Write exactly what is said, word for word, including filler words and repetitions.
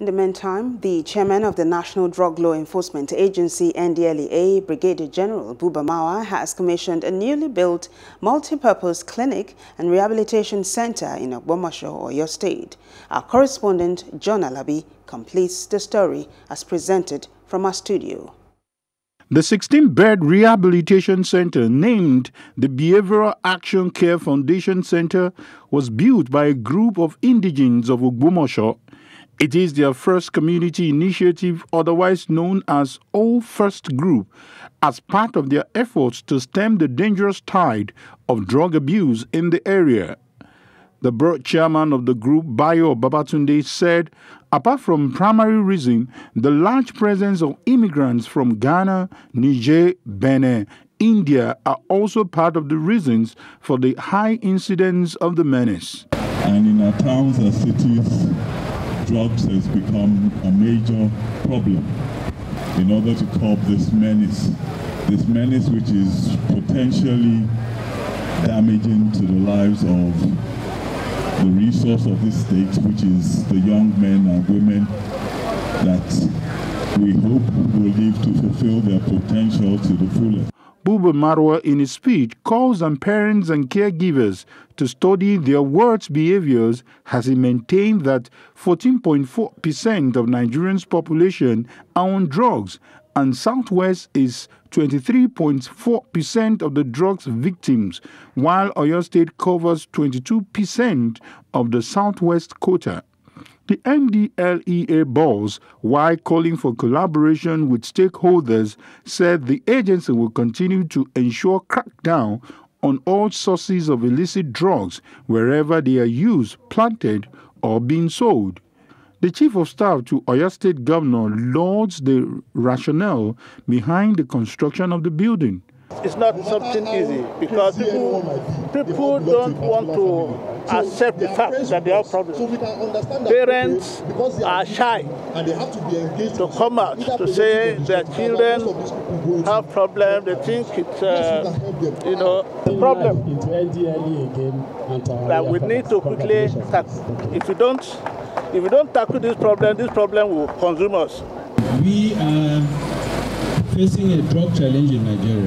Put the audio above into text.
In the meantime, the chairman of the National Drug Law Enforcement Agency, N D L E A, Brigadier General Buba Marwa, has commissioned a newly built multi-purpose clinic and rehabilitation centre in Ogbomoso, Oyo State. Our correspondent, John Alabi, completes the story as presented from our studio. The sixteen-bed rehabilitation center, named the Behavioral Action Care Foundation Centre, was built by a group of indigenes of Ogbomoso. It is their first community initiative, otherwise known as All First Group, as part of their efforts to stem the dangerous tide of drug abuse in the area. The board chairman of the group, Bayo Babatunde, said, apart from primary reason, the large presence of immigrants from Ghana, Niger, Benin, India are also part of the reasons for the high incidence of the menace. And in our towns and cities, drugs has become a major problem in order to curb this menace. This menace which is potentially damaging to the lives of the resource of this state, which is the young men and women that we hope will live to fulfill their potential to the fullest. Buba Marwa, in his speech, calls on parents and caregivers to study their words' behaviors, as he maintained that fourteen point four percent of Nigerians' population are on drugs, and Southwest is twenty-three point four percent of the drugs victims, while Oyo State covers twenty-two percent of the Southwest quota. The N D L E A boss, while calling for collaboration with stakeholders, said the agency will continue to ensure crackdown on all sources of illicit drugs wherever they are used, planted, or being sold. The Chief of Staff to Oyo State Governor lauds the rationale behind the construction of the building. It's not something easy because people, people don't want to accept the fact that they have problems. Parents are shy to come out to say their children have problems. They think it's uh, you know, a problem that we need to quickly tackle. If we don't, if we don't tackle this problem, this problem will consume us. We are facing a drug challenge in Nigeria,